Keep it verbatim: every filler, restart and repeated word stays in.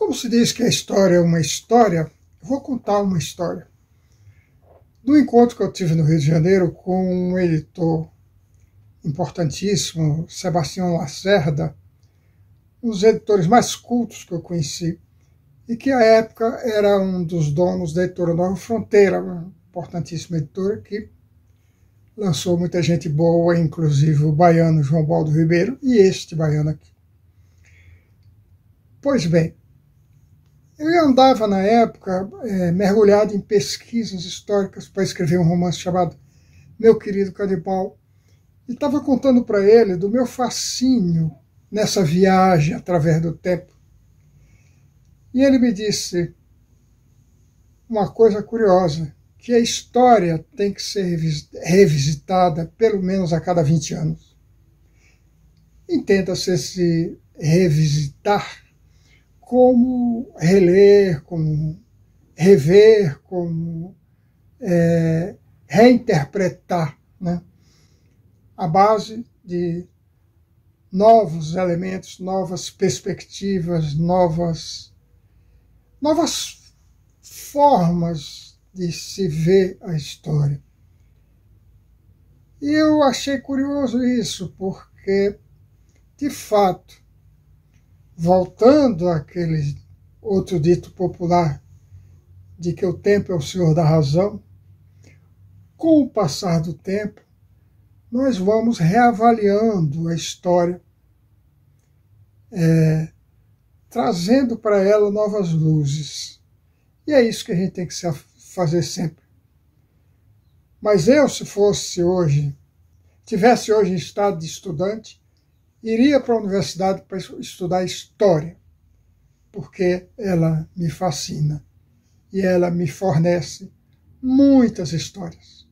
Como se diz que a história é uma história, eu vou contar uma história. Do encontro que eu tive no Rio de Janeiro com um editor importantíssimo, Sebastião Lacerda, um dos editores mais cultos que eu conheci, e que à época era um dos donos da editora Nova Fronteira, uma importantíssima editora que lançou muita gente boa, inclusive o baiano João Baldo Ribeiro e este baiano aqui. Pois bem, eu andava na época é, mergulhado em pesquisas históricas para escrever um romance chamado Meu Querido Canibal, e estava contando para ele do meu fascínio nessa viagem através do tempo. E ele me disse uma coisa curiosa, que a história tem que ser revisitada pelo menos a cada vinte anos. Entenda-se esse revisitar como reler, como rever, como é, reinterpretar, né? A base de novos elementos, novas perspectivas, novas, novas formas de se ver a história. E eu achei curioso isso, porque, de fato, voltando àquele outro dito popular de que o tempo é o senhor da razão, com o passar do tempo, nós vamos reavaliando a história, é, trazendo para ela novas luzes. E é isso que a gente tem que se fazer sempre. Mas eu, se fosse hoje, tivesse hoje em estado de estudante, iria para a universidade para estudar história, porque ela me fascina e ela me fornece muitas histórias.